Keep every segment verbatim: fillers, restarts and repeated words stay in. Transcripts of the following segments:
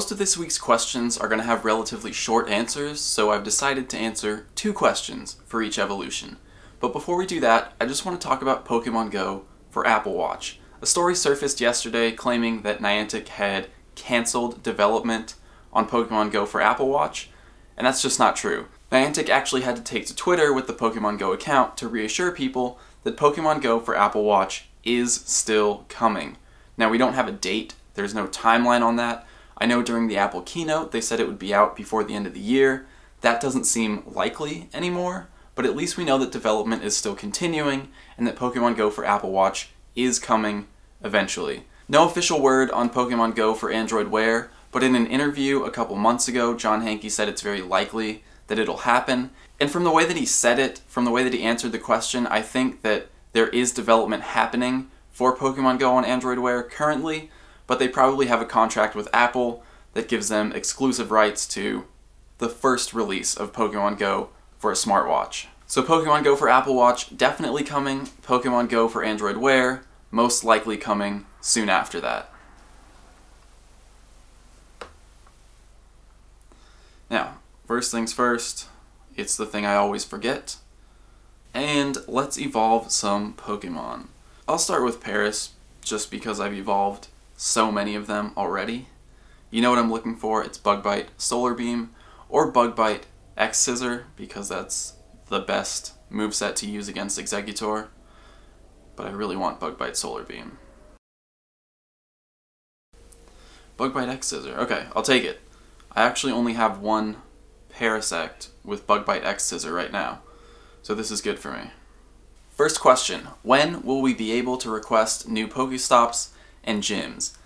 Most of this week's questions are going to have relatively short answers, so I've decided to answer two questions for each evolution. But before we do that, I just want to talk about Pokemon Go for Apple Watch. A story surfaced yesterday claiming that Niantic had cancelled development on Pokemon Go for Apple Watch, and that's just not true. Niantic actually had to take to Twitter with the Pokemon Go account to reassure people that Pokemon Go for Apple Watch is still coming. Now, we don't have a date, there's no timeline on that. I know during the Apple keynote they said it would be out before the end of the year. That doesn't seem likely anymore, but at least we know that development is still continuing and that Pokemon Go for Apple Watch is coming eventually. No official word on Pokemon Go for Android Wear, but in an interview a couple months ago, John Hanke said it's very likely that it'll happen. And from the way that he said it, from the way that he answered the question, I think that there is development happening for Pokemon Go on Android Wear currently, but they probably have a contract with Apple that gives them exclusive rights to the first release of Pokemon Go for a smartwatch. So Pokemon Go for Apple Watch definitely coming, Pokemon Go for Android Wear most likely coming soon after that. Now, first things first, it's the thing I always forget, and let's evolve some Pokemon. I'll start with Paris, just because I've evolved so many of them already. You know what I'm looking for, it's Bug Bite Solar Beam, or Bug Bite X Scissor, because that's the best moveset to use against Exeggutor, but I really want Bug Bite Solar Beam. Bug Bite X Scissor, okay, I'll take it. I actually only have one Parasect with Bug Bite X Scissor right now, so this is good for me. First question, when will we be able to request new Pokestops and gyms?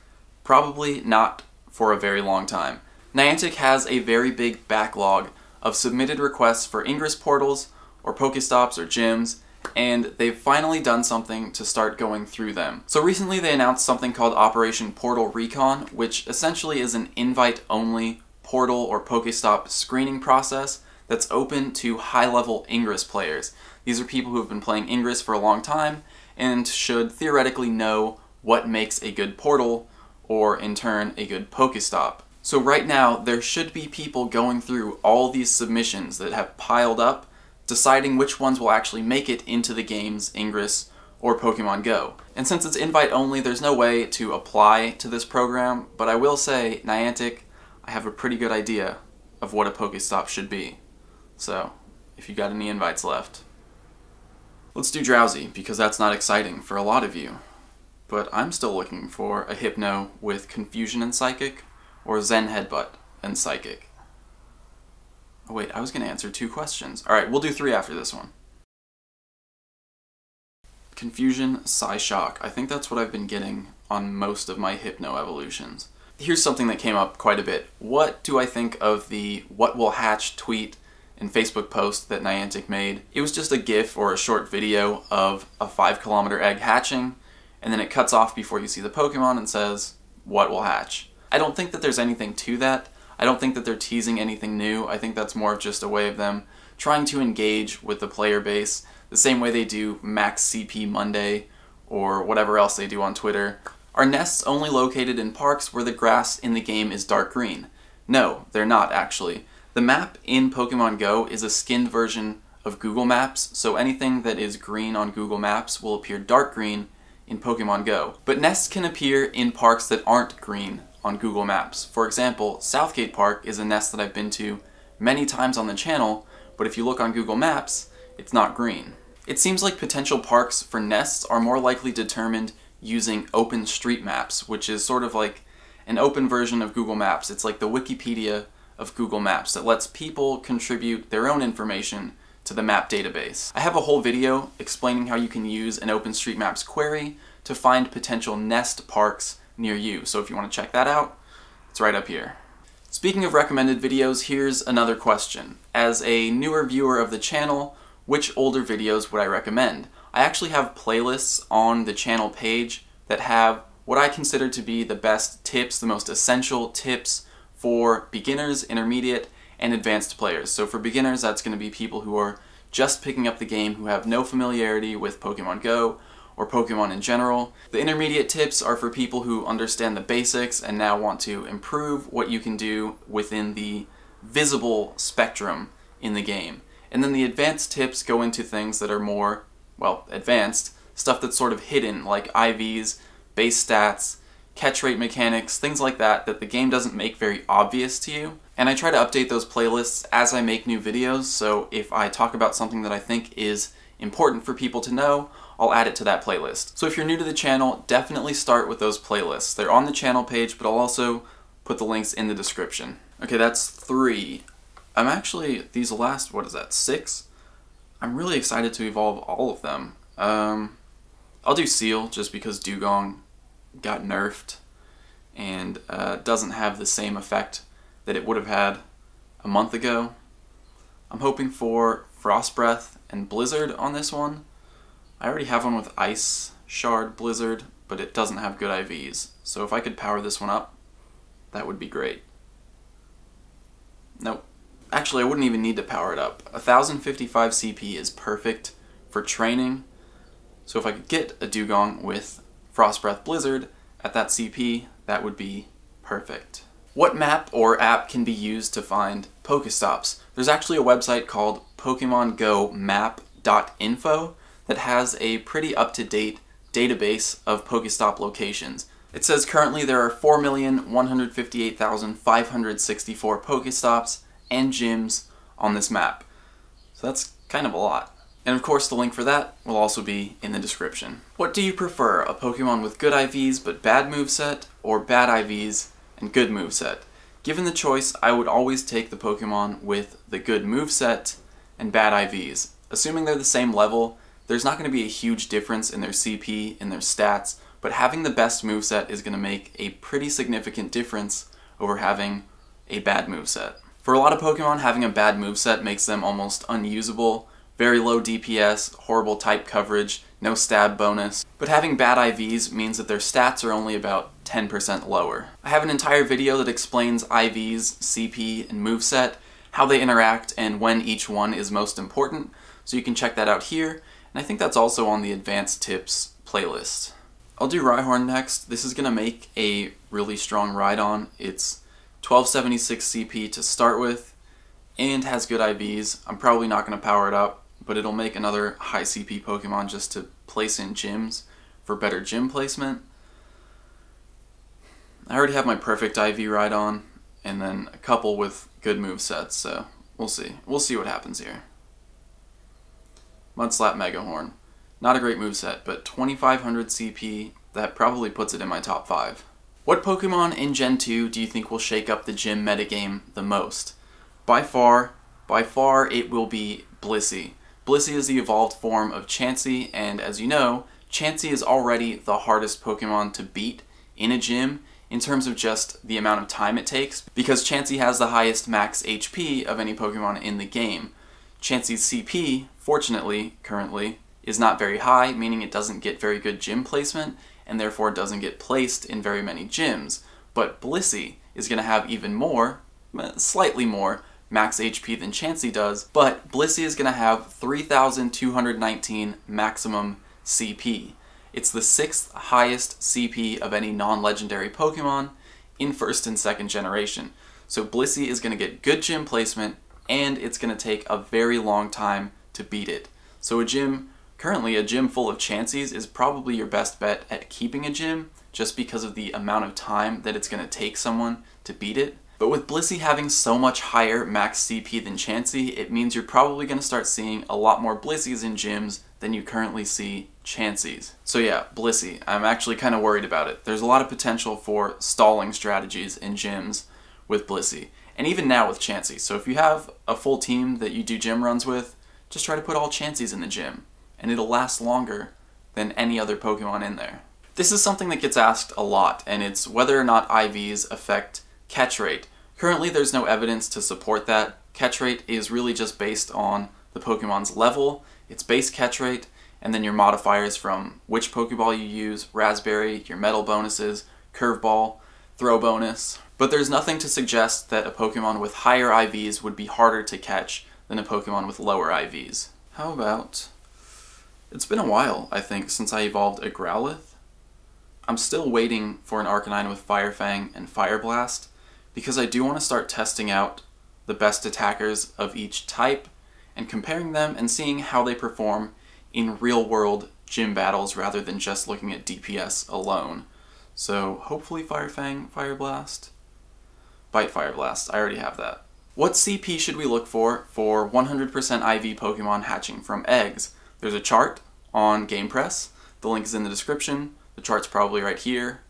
Probably not for a very long time. Niantic has a very big backlog of submitted requests for Ingress portals, or Pokestops, or gyms, and they've finally done something to start going through them. So recently they announced something called Operation Portal Recon, which essentially is an invite-only portal or Pokestop screening process that's open to high-level Ingress players. These are people who have been playing Ingress for a long time and should theoretically know what makes a good portal, or in turn, a good Pokestop. So right now, there should be people going through all these submissions that have piled up, deciding which ones will actually make it into the games Ingress or Pokemon Go. And since it's invite only, there's no way to apply to this program, but I will say, Niantic, I have a pretty good idea of what a Pokestop should be. So, if you got any invites left. Let's do Drowsy, because that's not exciting for a lot of you. But I'm still looking for a Hypno with Confusion and Psychic, or Zen Headbutt and Psychic. Oh wait, I was gonna answer two questions. Alright, we'll do three after this one. Confusion, Psy Shock. I think that's what I've been getting on most of my Hypno evolutions. Here's something that came up quite a bit. What do I think of the What Will Hatch tweet and Facebook post that Niantic made? It was just a GIF or a short video of a five kilometer egg hatching, and then it cuts off before you see the Pokemon and says, what will hatch? I don't think that there's anything to that. I don't think that they're teasing anything new. I think that's more of just a way of them trying to engage with the player base, the same way they do Max C P Monday or whatever else they do on Twitter. Are nests only located in parks where the grass in the game is dark green? No, they're not actually. The map in Pokemon Go is a skinned version of Google Maps, so anything that is green on Google Maps will appear dark green in Pokemon Go. But nests can appear in parks that aren't green on Google Maps. For example, Southgate Park is a nest that I've been to many times on the channel, but if you look on Google Maps, it's not green. It seems like potential parks for nests are more likely determined using OpenStreetMaps, which is sort of like an open version of Google Maps. It's like the Wikipedia of Google Maps that lets people contribute their own information to the map database. I have a whole video explaining how you can use an OpenStreetMaps query to find potential nest parks near you, so if you want to check that out, it's right up here. Speaking of recommended videos, here's another question. As a newer viewer of the channel, which older videos would I recommend? I actually have playlists on the channel page that have what I consider to be the best tips, the most essential tips for beginners, intermediate, and advanced players. So for beginners, that's going to be people who are just picking up the game, who have no familiarity with Pokemon Go, or Pokemon in general. The intermediate tips are for people who understand the basics and now want to improve what you can do within the visible spectrum in the game. And then the advanced tips go into things that are more, well, advanced, stuff that's sort of hidden, like I Vs, base stats, catch rate mechanics, things like that that the game doesn't make very obvious to you. And I try to update those playlists as I make new videos, so if I talk about something that I think is important for people to know, I'll add it to that playlist. So if you're new to the channel, definitely start with those playlists. They're on the channel page, but I'll also put the links in the description. Okay, that's three. I'm actually, these last, what is that, six? I'm really excited to evolve all of them. Um, I'll do Seal, just because Dewgong got nerfed and uh, doesn't have the same effect that it would have had a month ago. I'm hoping for Frostbreath and Blizzard on this one. I already have one with Ice Shard Blizzard, but it doesn't have good I Vs, so if I could power this one up, that would be great. Nope. Actually, I wouldn't even need to power it up. one thousand fifty-five C P is perfect for training, so if I could get a Dewgong with Frostbreath Blizzard at that C P, that would be perfect. What map or app can be used to find Pokestops? There's actually a website called Pokemon Go Map dot info that has a pretty up-to-date database of Pokestop locations. It says currently there are four million one hundred fifty-eight thousand five hundred sixty-four Pokestops and gyms on this map. So that's kind of a lot. And of course the link for that will also be in the description. What do you prefer, a Pokemon with good I Vs but bad moveset, or bad I Vs and good moveset? Given the choice, I would always take the Pokemon with the good moveset and bad I Vs. Assuming they're the same level, there's not going to be a huge difference in their C P, in their stats, but having the best moveset is going to make a pretty significant difference over having a bad moveset. For a lot of Pokemon, having a bad moveset makes them almost unusable, very low D P S, horrible type coverage, no stab bonus, but having bad I Vs means that their stats are only about ten percent lower. I have an entire video that explains I Vs, C P, and moveset, how they interact, and when each one is most important, so you can check that out here, and I think that's also on the Advanced Tips playlist. I'll do Rhyhorn next. This is going to make a really strong Rhydon. It's twelve seventy-six C P to start with, and has good I Vs. I'm probably not going to power it up, but it'll make another high C P Pokemon just to place in gyms for better gym placement. I already have my perfect I V Rhydon, and then a couple with good movesets, so we'll see. We'll see what happens here. Mudslap Megahorn. Not a great moveset, but twenty-five hundred C P, that probably puts it in my top five. What Pokemon in Gen two do you think will shake up the gym metagame the most? By far, by far it will be Blissey. Blissey is the evolved form of Chansey, and as you know, Chansey is already the hardest Pokemon to beat in a gym in terms of just the amount of time it takes, because Chansey has the highest max H P of any Pokemon in the game. Chansey's C P, fortunately, currently, is not very high, meaning it doesn't get very good gym placement, and therefore doesn't get placed in very many gyms. But Blissey is going to have even more, slightly more, max H P than Chansey does, but Blissey is going to have three thousand two hundred nineteen maximum C P. It's the sixth highest C P of any non-legendary Pokemon in first and second generation. So Blissey is going to get good gym placement, and it's going to take a very long time to beat it. So a gym, currently a gym full of Chanseys is probably your best bet at keeping a gym, just because of the amount of time that it's going to take someone to beat it. But with Blissey having so much higher max C P than Chansey, it means you're probably going to start seeing a lot more Blisseys in gyms than you currently see Chanseys. So yeah, Blissey, I'm actually kind of worried about it. There's a lot of potential for stalling strategies in gyms with Blissey, and even now with Chansey. So if you have a full team that you do gym runs with, just try to put all Chanseys in the gym, and it'll last longer than any other Pokemon in there. This is something that gets asked a lot, and it's whether or not I Vs affect catch rate. Currently there's no evidence to support that. Catch rate is really just based on the Pokemon's level, its base catch rate, and then your modifiers from which Pokeball you use, Raspberry, your metal bonuses, Curveball, Throw bonus. But there's nothing to suggest that a Pokemon with higher I Vs would be harder to catch than a Pokemon with lower I Vs. How about It's been a while, I think, since I evolved a Growlithe. I'm still waiting for an Arcanine with Fire Fang and Fire Blast, because I do want to start testing out the best attackers of each type and comparing them and seeing how they perform in real-world gym battles rather than just looking at D P S alone. So hopefully Fire Fang, Fire Blast, Bite Fire Blast, I already have that. What C P should we look for for one hundred percent I V Pokemon hatching from eggs? There's a chart on Game Press, the link is in the description, the chart's probably right here,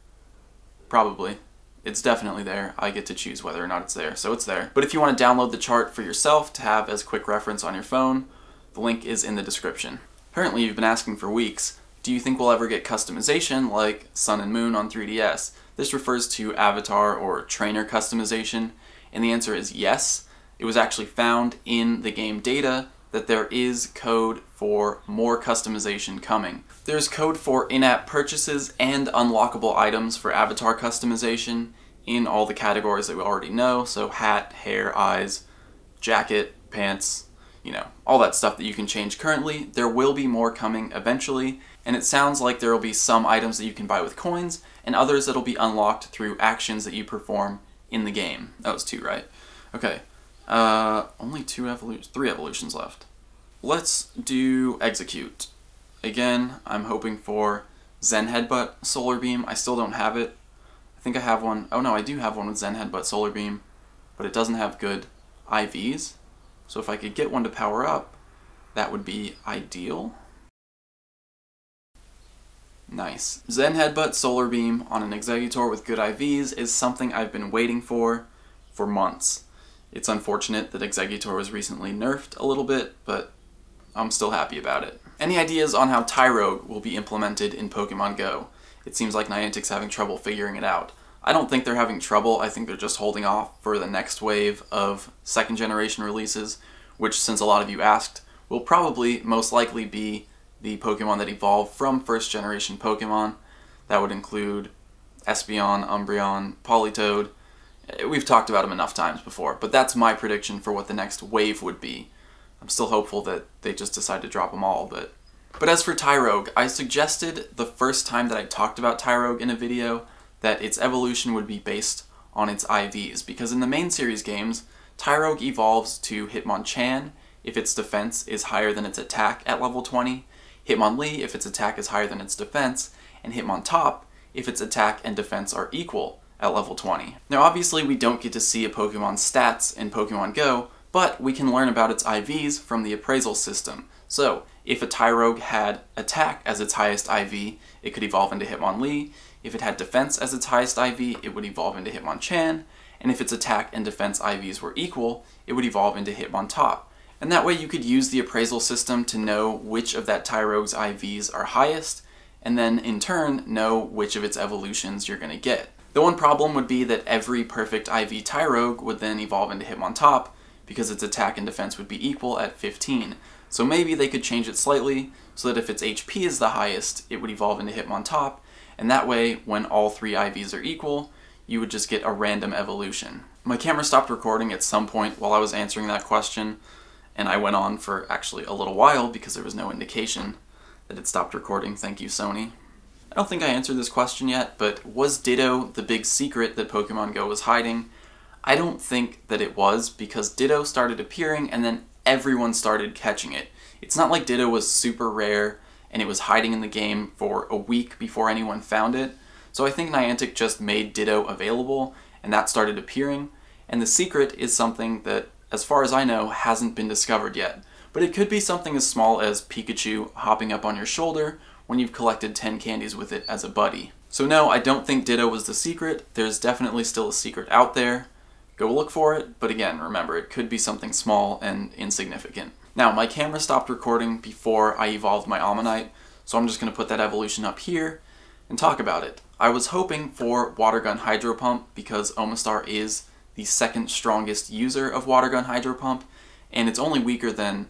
probably. It's definitely there. I get to choose whether or not it's there, so it's there. But if you want to download the chart for yourself to have as quick reference on your phone, the link is in the description. Apparently you've been asking for weeks, do you think we'll ever get customization like Sun and Moon on three D S? This refers to avatar or trainer customization, and the answer is yes. It was actually found in the game data that there is code for more customization coming. There's code for in-app purchases and unlockable items for avatar customization in all the categories that we already know, so hat, hair, eyes, jacket, pants, you know, all that stuff that you can change currently. There will be more coming eventually, and it sounds like there will be some items that you can buy with coins and others that'll be unlocked through actions that you perform in the game. That was two, right? Okay. Uh, only two evolutions, three evolutions left. Let's do Execute. Again, I'm hoping for Zen Headbutt, Solar Beam. I still don't have it. I think I have one. Oh no, I do have one with Zen Headbutt, Solar Beam, but it doesn't have good I Vs. So if I could get one to power up, that would be ideal. Nice. Zen Headbutt, Solar Beam on an Exeggutor with good I Vs is something I've been waiting for for months. It's unfortunate that Exeggutor was recently nerfed a little bit, but I'm still happy about it. Any ideas on how Tyrogue will be implemented in Pokemon Go? It seems like Niantic's having trouble figuring it out. I don't think they're having trouble, I think they're just holding off for the next wave of second generation releases, which, since a lot of you asked, will probably most likely be the Pokemon that evolve from first generation Pokemon. That would include Espeon, Umbreon, Politoed. We've talked about them enough times before, but that's my prediction for what the next wave would be. I'm still hopeful that they just decide to drop them all, but... But as for Tyrogue, I suggested the first time that I talked about Tyrogue in a video that its evolution would be based on its I Vs, because in the main series games, Tyrogue evolves to Hitmonchan if its defense is higher than its attack at level twenty, Hitmonlee if its attack is higher than its defense, and Hitmontop if its attack and defense are equal at level twenty. Now obviously we don't get to see a Pokemon's stats in Pokemon Go, but we can learn about its I Vs from the appraisal system. So if a Tyrogue had attack as its highest I V, it could evolve into Hitmonlee. If it had defense as its highest I V, it would evolve into Hitmonchan. And if its attack and defense I Vs were equal, it would evolve into Hitmontop. And that way you could use the appraisal system to know which of that Tyrogue's I Vs are highest, and then in turn know which of its evolutions you're going to get. The one problem would be that every perfect I V Tyrogue would then evolve into Hitmontop, because its attack and defense would be equal at fifteen. So maybe they could change it slightly, so that if its H P is the highest, it would evolve into Hitmontop, and that way, when all three I Vs are equal, you would just get a random evolution. My camera stopped recording at some point while I was answering that question, and I went on for actually a little while because there was no indication that it stopped recording. Thank you, Sony. I don't think I answered this question yet, but was Ditto the big secret that Pokemon Go was hiding? I don't think that it was, because Ditto started appearing and then everyone started catching it. It's not like Ditto was super rare and it was hiding in the game for a week before anyone found it, so I think Niantic just made Ditto available and that started appearing, and the secret is something that, as far as I know, hasn't been discovered yet. But it could be something as small as Pikachu hopping up on your shoulder when you've collected ten candies with it as a buddy. So no, I don't think Ditto was the secret. There's definitely still a secret out there. Go look for it, but again, remember, it could be something small and insignificant. Now, my camera stopped recording before I evolved my Ammonite, so I'm just going to put that evolution up here and talk about it. I was hoping for Water Gun Hydro Pump, because Omastar is the second strongest user of Water Gun Hydro Pump, and it's only weaker than...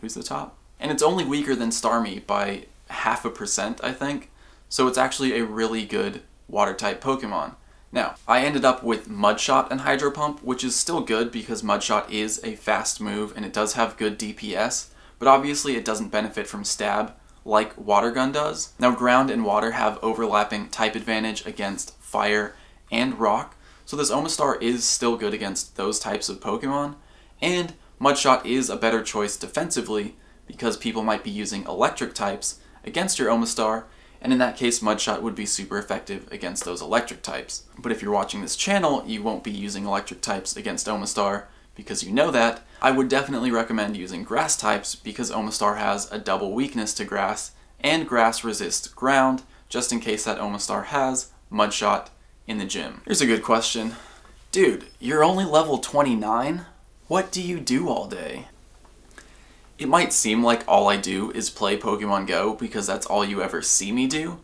who's the top? And it's only weaker than Starmie by half a percent, I think, so it's actually a really good water-type Pokemon. Now, I ended up with Mudshot and Hydro Pump, which is still good because Mudshot is a fast move and it does have good D P S, but obviously it doesn't benefit from stab like Water Gun does. Now, Ground and Water have overlapping type advantage against Fire and Rock, so this Omastar is still good against those types of Pokemon, and Mudshot is a better choice defensively because people might be using electric types against your Omastar, and in that case Mudshot would be super effective against those electric types. But if you're watching this channel, you won't be using electric types against Omastar because you know that. I would definitely recommend using grass types because Omastar has a double weakness to grass, and grass resists ground, just in case that Omastar has Mudshot in the gym. Here's a good question. Dude, you're only level twenty-nine? What do you do all day? It might seem like all I do is play Pokemon Go because that's all you ever see me do,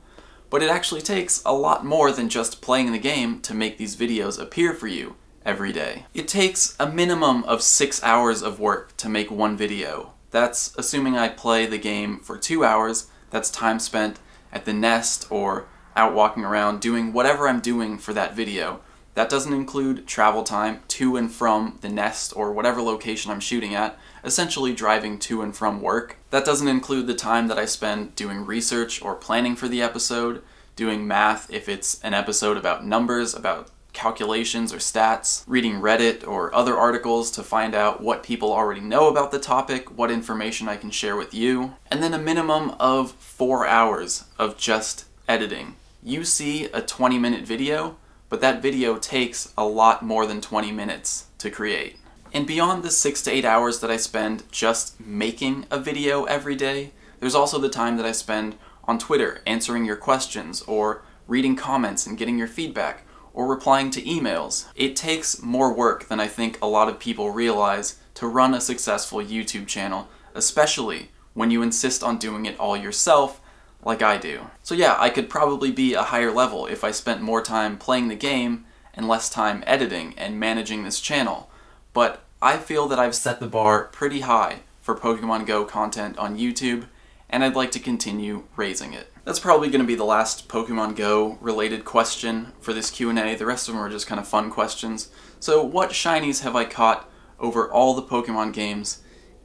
but it actually takes a lot more than just playing the game to make these videos appear for you every day. It takes a minimum of six hours of work to make one video. That's assuming I play the game for two hours. That's time spent at the nest or out walking around doing whatever I'm doing for that video. That doesn't include travel time to and from the nest or whatever location I'm shooting at, essentially driving to and from work. That doesn't include the time that I spend doing research or planning for the episode, doing math if it's an episode about numbers, about calculations or stats, reading Reddit or other articles to find out what people already know about the topic, what information I can share with you, and then a minimum of four hours of just editing. You see a twenty minute video, but that video takes a lot more than twenty minutes to create. And beyond the six to eight hours that I spend just making a video every day, there's also the time that I spend on Twitter answering your questions, or reading comments and getting your feedback, or replying to emails. It takes more work than I think a lot of people realize to run a successful YouTube channel, especially when you insist on doing it all yourself like I do. So yeah, I could probably be a higher level if I spent more time playing the game and less time editing and managing this channel, but I feel that I've set the bar pretty high for Pokemon Go content on YouTube, and I'd like to continue raising it. That's probably going to be the last Pokemon Go related question for this Q and A. The rest of them are just kind of fun questions. So what shinies have I caught over all the Pokemon games?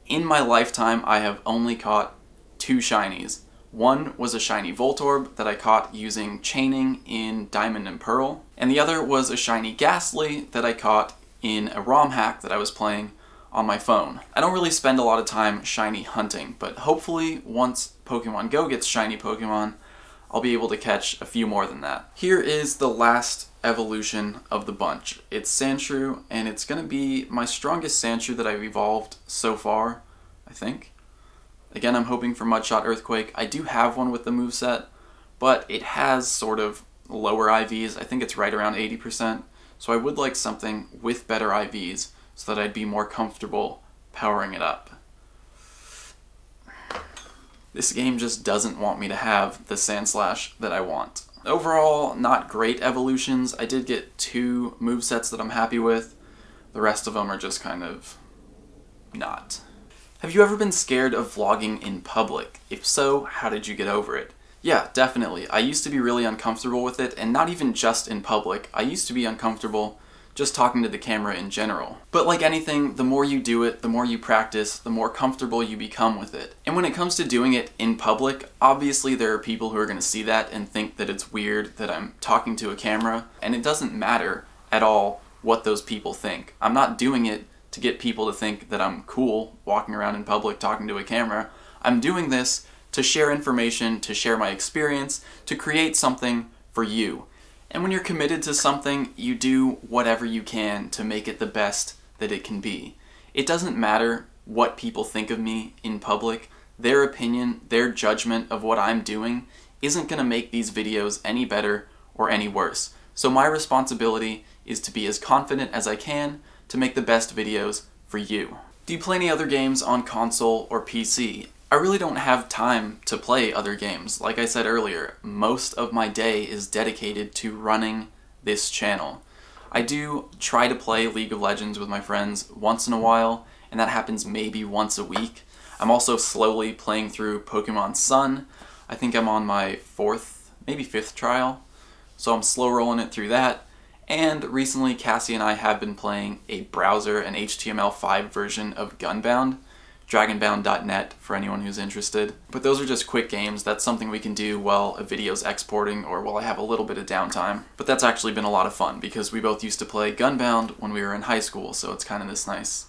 In my lifetime, I have only caught two shinies. One was a shiny Voltorb that I caught using chaining in Diamond and Pearl, and the other was a shiny Ghastly that I caught in a ROM hack that I was playing on my phone. I don't really spend a lot of time shiny hunting, but hopefully once Pokemon Go gets shiny Pokemon, I'll be able to catch a few more than that. Here is the last evolution of the bunch. It's Sandshrew, and it's gonna be my strongest Sandshrew that I've evolved so far, I think. Again, I'm hoping for Mudshot Earthquake. I do have one with the moveset, but it has sort of lower I Vs. I think it's right around eighty percent, so I would like something with better I Vs, so that I'd be more comfortable powering it up. This game just doesn't want me to have the Sandslash that I want. Overall, not great evolutions. I did get two movesets that I'm happy with. The rest of them are just kind of not. Have you ever been scared of vlogging in public? If so, how did you get over it? Yeah, definitely. I used to be really uncomfortable with it, and not even just in public. I used to be uncomfortable just talking to the camera in general. But like anything, the more you do it, the more you practice, the more comfortable you become with it. And when it comes to doing it in public, obviously there are people who are gonna see that and think that it's weird that I'm talking to a camera, and it doesn't matter at all what those people think. I'm not doing it to get people to think that I'm cool walking around in public talking to a camera. I'm doing this to share information, to share my experience, to create something for you. And when you're committed to something, you do whatever you can to make it the best that it can be. It doesn't matter what people think of me in public. Their opinion, their judgment of what I'm doing isn't going to make these videos any better or any worse. So my responsibility is to be as confident as I can to make the best videos for you. Do you play any other games on console or P C? I really don't have time to play other games. Like I said earlier, most of my day is dedicated to running this channel. I do try to play League of Legends with my friends once in a while, and that happens maybe once a week. I'm also slowly playing through Pokemon Sun. I think I'm on my fourth, maybe fifth trial, so I'm slow rolling it through that. And recently Cassie and I have been playing a browser, an H T M L five version of Gunbound. dragonbound dot net for anyone who's interested. But those are just quick games. That's something we can do while a video's exporting or while I have a little bit of downtime. But that's actually been a lot of fun because we both used to play Gunbound when we were in high school, so it's kind of this nice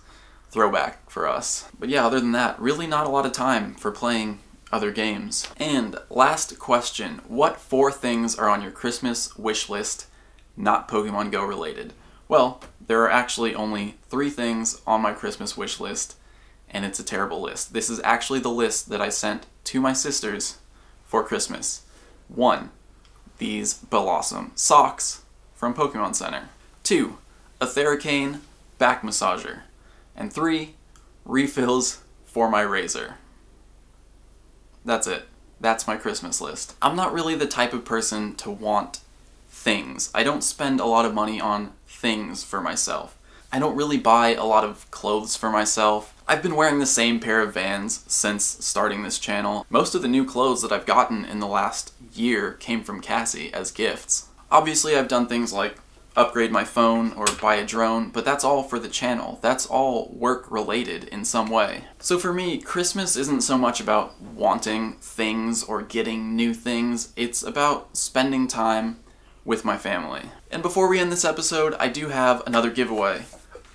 throwback for us. But yeah, other than that, really not a lot of time for playing other games. And last question, what four things are on your Christmas wish list not Pokemon Go related? Well, there are actually only three things on my Christmas wish list, and it's a terrible list. This is actually the list that I sent to my sisters for Christmas. One, these Blossom socks from Pokemon Center. Two, a Theracane back massager. And three, refills for my razor. That's it. That's my Christmas list. I'm not really the type of person to want things. I don't spend a lot of money on things for myself. I don't really buy a lot of clothes for myself. I've been wearing the same pair of Vans since starting this channel. Most of the new clothes that I've gotten in the last year came from Cassie as gifts. Obviously, I've done things like upgrade my phone or buy a drone, but that's all for the channel. That's all work-related in some way. So for me, Christmas isn't so much about wanting things or getting new things. It's about spending time with my family. And before we end this episode, I do have another giveaway.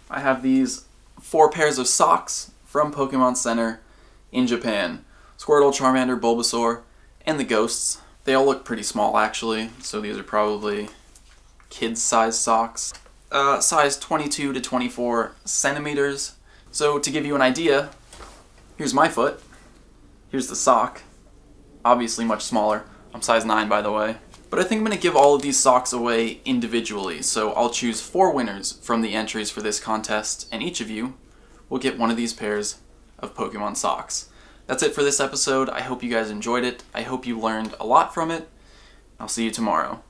I have these four pairs of socks from Pokemon Center in Japan. Squirtle, Charmander, Bulbasaur, and the Ghosts. They all look pretty small actually, so these are probably kids size socks. Uh, size twenty-two to twenty-four centimeters. So to give you an idea, here's my foot, here's the sock, obviously much smaller. I'm size nine by the way. But I think I'm going to give all of these socks away individually, so I'll choose four winners from the entries for this contest, and each of you will get one of these pairs of Pokemon socks. That's it for this episode. I hope you guys enjoyed it. I hope you learned a lot from it. I'll see you tomorrow.